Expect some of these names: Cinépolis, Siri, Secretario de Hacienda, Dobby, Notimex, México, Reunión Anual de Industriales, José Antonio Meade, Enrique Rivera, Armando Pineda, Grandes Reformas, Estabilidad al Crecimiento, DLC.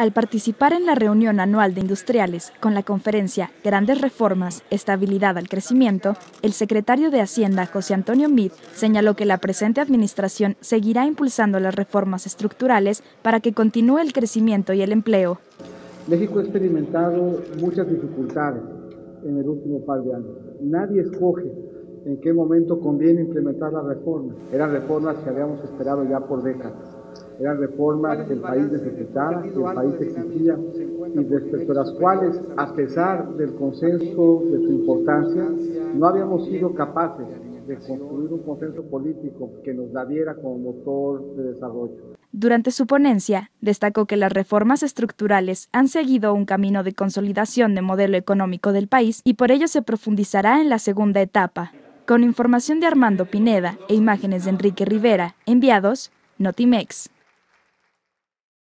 al participar en la Reunión Anual de Industriales con la conferencia Grandes Reformas, Estabilidad al Crecimiento, el secretario de Hacienda, José Antonio Meade, señaló que la presente administración seguirá impulsando las reformas estructurales para que continúe el crecimiento y el empleo. México ha experimentado muchas dificultades en el último par de años. Nadie escoge en qué momento conviene implementar las reformas. Eran reformas que habíamos esperado ya por décadas. Eran reformas que el país necesitaba, que el país exigía, y respecto a las cuales, a pesar del consenso de su importancia, no habíamos sido capaces de construir un consenso político que nos la diera como motor de desarrollo. Durante su ponencia, destacó que las reformas estructurales han seguido un camino de consolidación de modelo económico del país y por ello se profundizará en la segunda etapa. Con información de Armando Pineda e imágenes de Enrique Rivera, enviados Notimex.